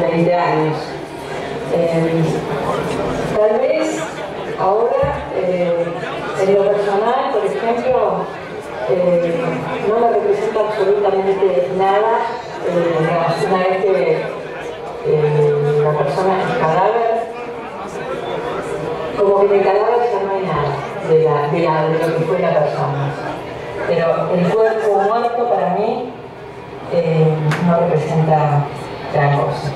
30 años. Tal vez ahora, en lo personal, por ejemplo, no me representa absolutamente nada una vez que la persona es cadáver, como que el cadáver ya no hay nada de lo que fue la persona. Pero el cuerpo muerto para mí no representa gran cosa.